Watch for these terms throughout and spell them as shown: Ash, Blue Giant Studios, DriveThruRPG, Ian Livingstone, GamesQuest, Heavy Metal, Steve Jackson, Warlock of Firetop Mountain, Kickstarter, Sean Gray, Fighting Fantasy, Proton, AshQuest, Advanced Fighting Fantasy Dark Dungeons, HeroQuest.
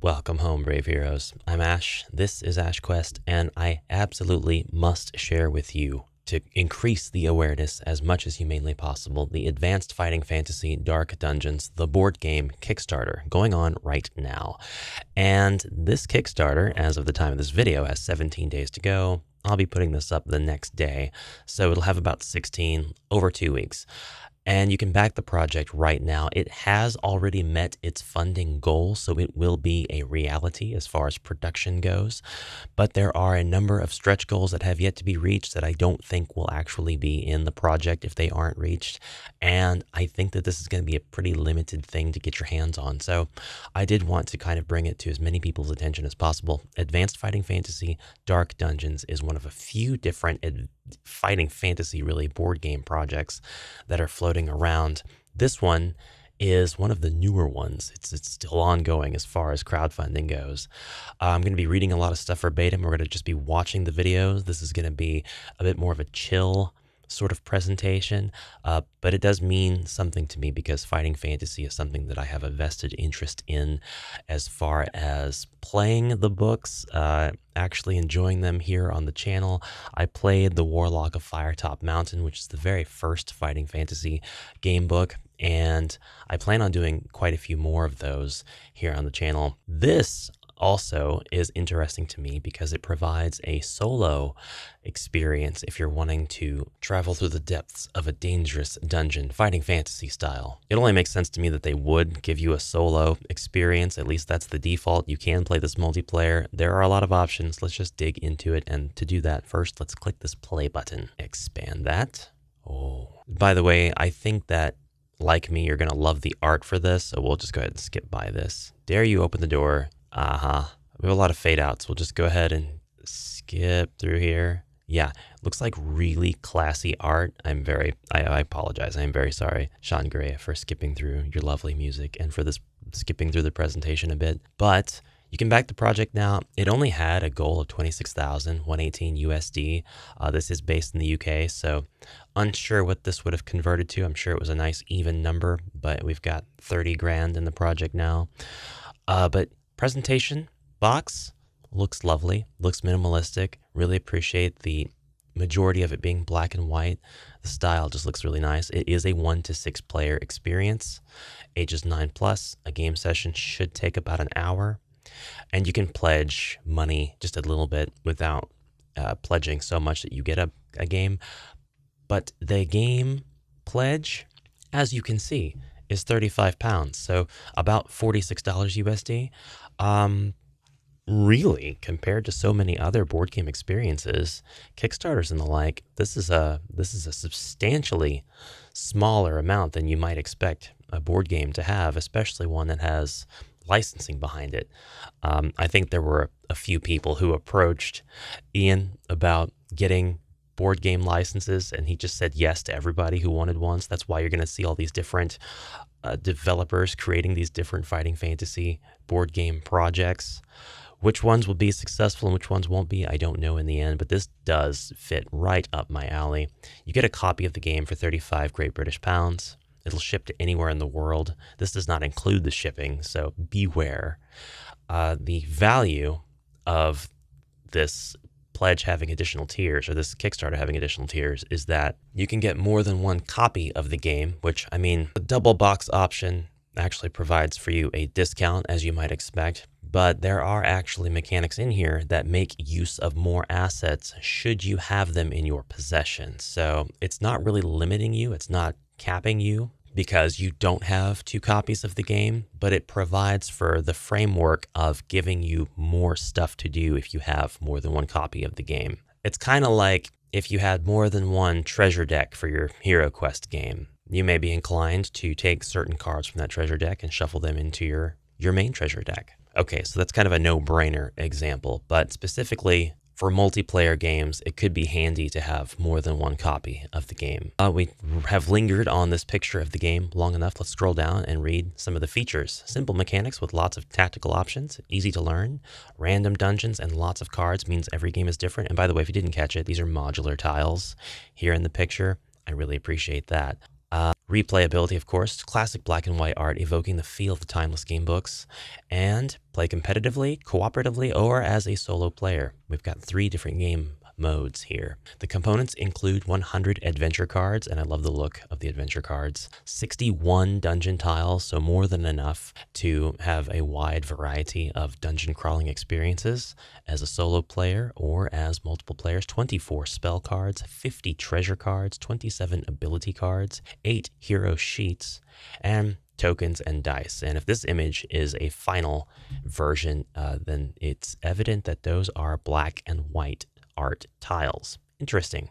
Welcome home, brave heroes. I'm Ash, this is AshQuest, and I absolutely must share with you, to increase the awareness as much as humanly possible, the Advanced Fighting Fantasy Dark Dungeons, the board game Kickstarter, going on right now. And this Kickstarter, as of the time of this video, has 17 days to go. I'll be putting this up the next day, so it'll have about 16 over 2 weeks. And you can back the project right now. It has already met its funding goal, so it will be a reality as far as production goes. But there are a number of stretch goals that have yet to be reached that I don't think will actually be in the project if they aren't reached. And I think that this is going to be a pretty limited thing to get your hands on. So I did want to kind of bring it to as many people's attention as possible. Advanced Fighting Fantasy Dark Dungeons is one of a few different fighting fantasy really board game projects that are floating around. This one is one of the newer ones. It's still ongoing as far as crowdfunding goes. I'm going to be reading a lot of stuff verbatim. We're going to just be watching the videos. This is going to be a bit more of a chill sort of presentation, but it does mean something to me because fighting fantasy is something that I have a vested interest in as far as playing the books, actually enjoying them here on the channel. I played the Warlock of Firetop Mountain, which is the very first fighting fantasy game book, and I plan on doing quite a few more of those here on the channel. This also is interesting to me because it provides a solo experience if you're wanting to travel through the depths of a dangerous dungeon, fighting fantasy style. It only makes sense to me that they would give you a solo experience. At least that's the default. You can play this multiplayer. There are a lot of options. Let's just dig into it. And to do that, first, let's click this play button. Expand that. Oh, by the way, I think that, like me, you're going to love the art for this. So we'll just go ahead and skip by this. Dare you open the door? We have a lot of fade outs. We'll just go ahead and skip through here. Yeah, looks like really classy art. I apologize. I'm very sorry, Sean Gray, for skipping through your lovely music and for this skipping through the presentation a bit. But you can back the project now. It only had a goal of 26,118 USD. This is based in the UK, so unsure what this would have converted to. I'm sure it was a nice even number, but we've got 30 grand in the project now. But presentation box looks lovely, looks minimalistic. Really appreciate the majority of it being black and white. The style just looks really nice. It is a 1 to 6 player experience, ages 9+. A game session should take about an hour, and you can pledge money just a little bit without pledging so much that you get a game. But the game pledge, as you can see, is £35, so about $46 USD. Really, compared to so many other board game experiences, Kickstarters and the like, this is a substantially smaller amount than you might expect a board game to have, especially one that has licensing behind it. I think there were a few people who approached Ian about getting board game licenses, and he just said yes to everybody who wanted one. So that's why you're going to see all these different developers creating these different fighting fantasy board game projects. Which ones will be successful and which ones won't be, I don't know in the end, but this does fit right up my alley. You get a copy of the game for 35 Great British pounds. It'll ship to anywhere in the world. This does not include the shipping, so beware. The value of this pledge having additional tiers, or this Kickstarter having additional tiers, is that you can get more than one copy of the game, which, I mean, the double box option actually provides for you a discount, as you might expect, but there are actually mechanics in here that make use of more assets should you have them in your possession. So it's not really limiting you, it's not capping you because you don't have 2 copies of the game, but it provides for the framework of giving you more stuff to do if you have more than 1 copy of the game. It's kind of like if you had more than 1 treasure deck for your HeroQuest game. You may be inclined to take certain cards from that treasure deck and shuffle them into your main treasure deck. Okay, so that's kind of a no-brainer example, but specifically for multiplayer games, it could be handy to have more than 1 copy of the game. We have lingered on this picture of the game long enough. Let's scroll down and read some of the features. Simple mechanics with lots of tactical options, easy to learn. Random dungeons and lots of cards means every game is different. And by the way, if you didn't catch it, these are modular tiles here in the picture. I really appreciate that. Replayability, of course, classic black and white art evoking the feel of the timeless game books, and play competitively, cooperatively, or as a solo player. We've got 3 different game modes here. The components include 100 adventure cards, and I love the look of the adventure cards, 61 dungeon tiles, so more than enough to have a wide variety of dungeon crawling experiences as a solo player or as multiple players, 24 spell cards, 50 treasure cards, 27 ability cards, 8 hero sheets, and tokens and dice. And if this image is a final version, then it's evident that those are black and white art tiles. Interesting.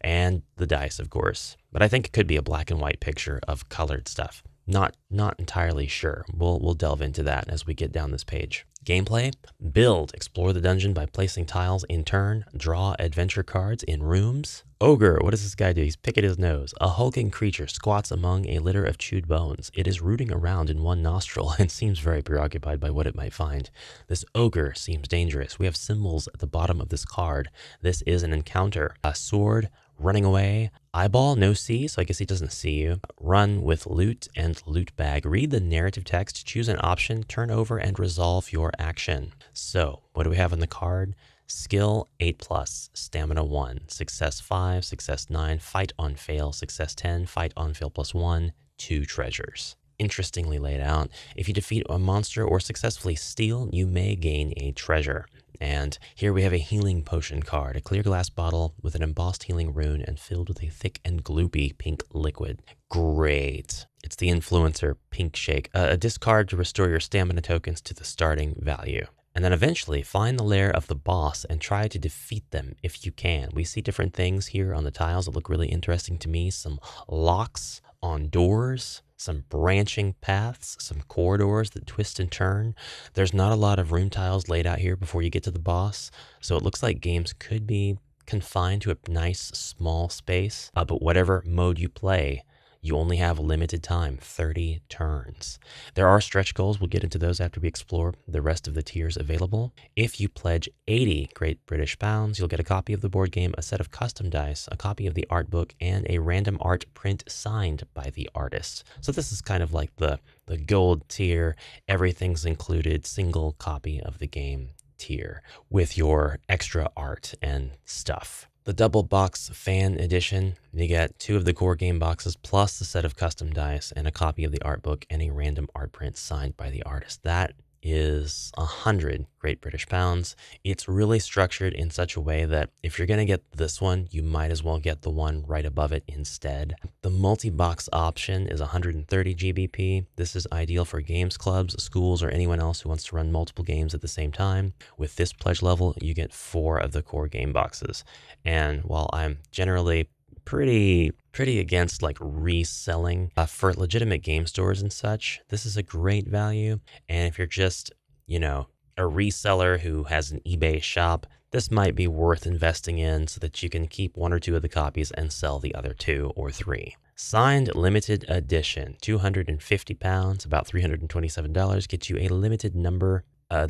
And the dice, of course, but I think it could be a black and white picture of colored stuff. Not entirely sure. We'll delve into that as we get down this page. Gameplay: build, explore the dungeon by placing tiles in turn, draw adventure cards in rooms. Ogre, what does this guy do? He's picking his nose. A hulking creature squats among a litter of chewed bones. It is rooting around in one nostril and seems very preoccupied by what it might find. This ogre seems dangerous. We have symbols at the bottom of this card. This is an encounter. A sword, running away, eyeball, no see, so I guess he doesn't see you, run with loot and loot bag. Read the narrative text, choose an option, turn over, and resolve your action. So what do we have on the card? Skill 8+, stamina 1, success 5, success 9, fight on fail, success 10, fight on fail +1, 2 treasures. Interestingly laid out. If you defeat a monster or successfully steal, you may gain a treasure. And here we have a healing potion card, a clear glass bottle with an embossed healing rune and filled with a thick and gloopy pink liquid. Great. It's the influencer pink shake, a discard to restore your stamina tokens to the starting value. And then eventually find the lair of the boss and try to defeat them if you can. We see different things here on the tiles that look really interesting to me. Some locks on doors, some branching paths, some corridors that twist and turn. There's not a lot of room tiles laid out here before you get to the boss, so it looks like games could be confined to a nice small space, but whatever mode you play, you only have a limited time, 30 turns. There are stretch goals. We'll get into those after we explore the rest of the tiers available. If you pledge 80 Great British Pounds, you'll get a copy of the board game, a set of custom dice, a copy of the art book, and a random art print signed by the artist. So this is kind of like the gold tier, everything's included, single copy of the game tier with your extra art and stuff. The double box fan edition, you get 2 of the core game boxes plus the set of custom dice and a copy of the art book and a random art print signed by the artist. That is 100 Great British Pounds. It's really structured in such a way that if you're going to get this one, you might as well get the one right above it instead. The multi-box option is 130 GBP. This is ideal for games clubs, schools, or anyone else who wants to run multiple games at the same time. With this pledge level, you get 4 of the core game boxes. And while I'm generally pretty against like reselling for legitimate game stores and such, this is a great value. And if you're just, you know, a reseller who has an eBay shop, this might be worth investing in so that you can keep 1 or 2 of the copies and sell the other 2 or 3. Signed limited edition, £250, about $327, gets you a limited number. A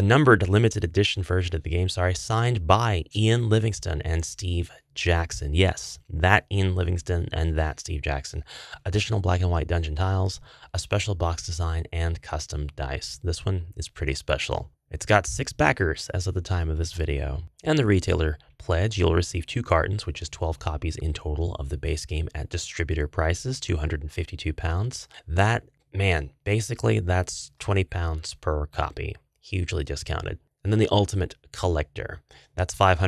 numbered limited edition version of the game, signed by Ian Livingstone and Steve Jackson. Yes, that Ian Livingstone and that Steve Jackson. Additional black and white dungeon tiles, a special box design, and custom dice. This one is pretty special. It's got 6 backers as of the time of this video. And the retailer pledge, you'll receive 2 cartons, which is 12 copies in total of the base game at distributor prices, £252. That, man, basically that's £20 per copy, hugely discounted. And then the ultimate collector, that's £500,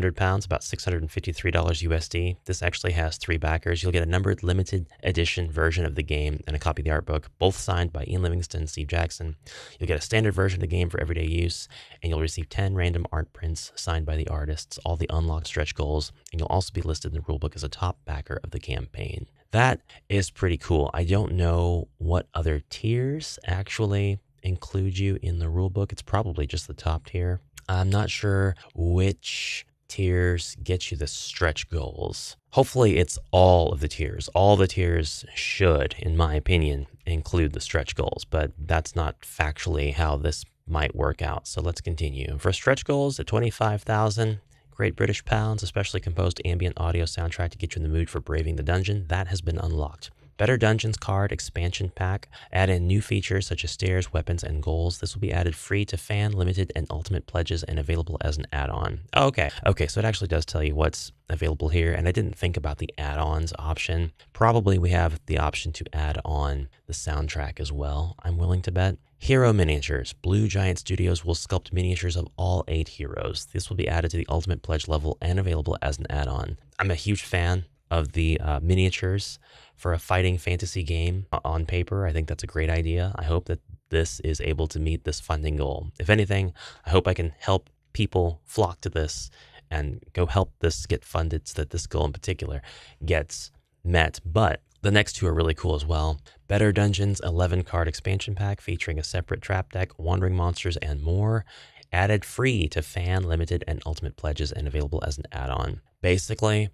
about $653 USD. This actually has 3 backers. You'll get a numbered limited edition version of the game and a copy of the art book, both signed by Ian Livingstone and Steve Jackson. You'll get a standard version of the game for everyday use, and you'll receive 10 random art prints signed by the artists, all the unlocked stretch goals, and you'll also be listed in the rulebook as a top backer of the campaign. That is pretty cool. I don't know what other tiers actually include you in the rulebook. It's probably just the top tier. I'm not sure which tiers get you the stretch goals. Hopefully it's all of the tiers. All the tiers should, in my opinion, include the stretch goals, but that's not factually how this might work out. So let's continue. For stretch goals at 25,000, Great British Pounds, especially composed ambient audio soundtrack to get you in the mood for braving the dungeon. That has been unlocked. Better Dungeons card expansion pack. Add in new features such as stairs, weapons, and goals. This will be added free to fan, limited, and ultimate pledges and available as an add-on. Okay, so it actually does tell you what's available here, and I didn't think about the add-ons option. Probably we have the option to add on the soundtrack as well, I'm willing to bet. Hero miniatures. Blue Giant Studios will sculpt miniatures of all 8 heroes. This will be added to the ultimate pledge level and available as an add-on. I'm a huge fan of the miniatures for a fighting fantasy game on paper. I think that's a great idea. I hope that this is able to meet this funding goal. If anything, I hope I can help people flock to this and go help this get funded so that this goal in particular gets met. But the next two are really cool as well. Better Dungeons 11 card expansion pack featuring a separate trap deck, wandering monsters, and more. Added free to fan, limited, and ultimate pledges and available as an add-on. Basically,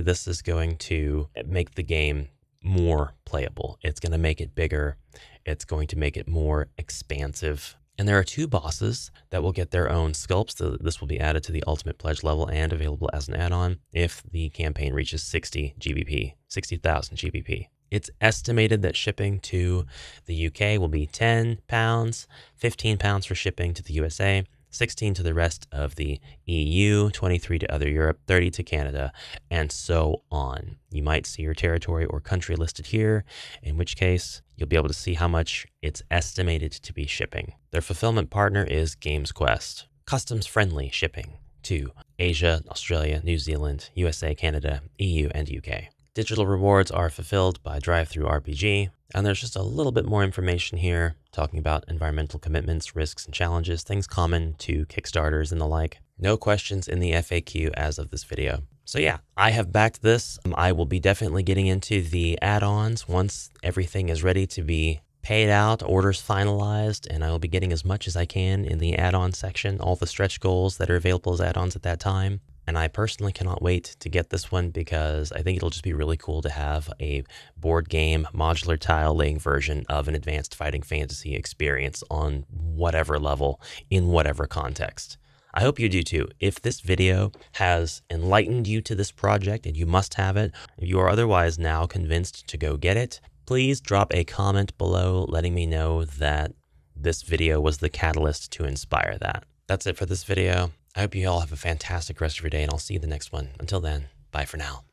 this is going to make the game more playable. It's going to make it bigger. It's going to make it more expansive. And there are 2 bosses that will get their own sculpts. This will be added to the ultimate pledge level and available as an add-on if the campaign reaches 60,000 GBP. It's estimated that shipping to the UK will be £10, £15 for shipping to the USA, 16 to the rest of the EU, 23 to other Europe, 30 to Canada, and so on. You might see your territory or country listed here, in which case you'll be able to see how much it's estimated to be shipping. Their fulfillment partner is GamesQuest. Customs-friendly shipping to Asia, Australia, New Zealand, USA, Canada, EU, and UK. Digital rewards are fulfilled by DriveThruRPG, and there's just a little bit more information here talking about environmental commitments, risks, and challenges, things common to Kickstarters and the like. No questions in the FAQ as of this video. So yeah, I have backed this. I will be definitely getting into the add-ons once everything is ready to be paid out, orders finalized, and I will be getting as much as I can in the add-on section, all the stretch goals that are available as add-ons at that time. And I personally cannot wait to get this one because I think it'll just be really cool to have a board game, modular tile laying version of an advanced fighting fantasy experience on whatever level, in whatever context. I hope you do too. If this video has enlightened you to this project, and you must have it, if you are otherwise now convinced to go get it, please drop a comment below letting me know that this video was the catalyst to inspire that. That's it for this video. I hope you all have a fantastic rest of your day, and I'll see you in the next one. Until then, bye for now.